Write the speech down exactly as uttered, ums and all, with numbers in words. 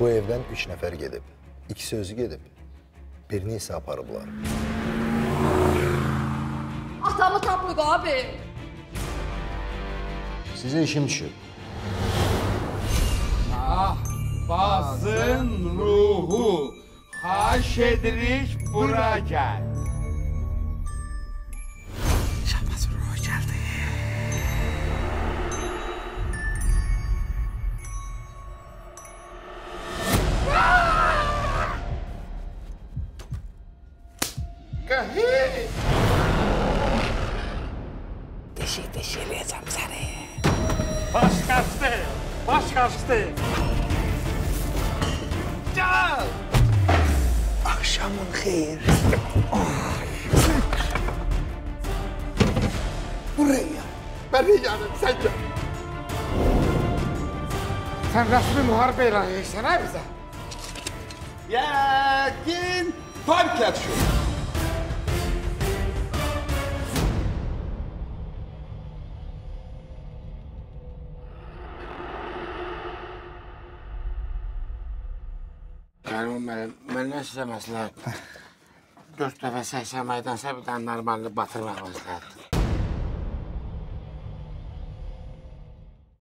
Bu evdən üç nəfər gedib, ikisi özü gedib, birini isə aparıblar. Atamı tapmıq, abi. Sizə işim düşüb. Ahbazın ruhu, xahiş edirik, bura gəl. Şahbazın ruhu gəldi. Kahir! Deşik deşik eləyəcəm səni. Başqası, başqası. Gel! Akşamın xeyir. Buraya. Beni yanım, sen gel. Sen resmi muharebe ilan edeceksin ha bize? Yakin fark et şunu. Kərmim mənim, məndən sizə məsləhətdir. Dörd dəfə səksən məydansə bir dənə normallı batırmaq məsləhətdir.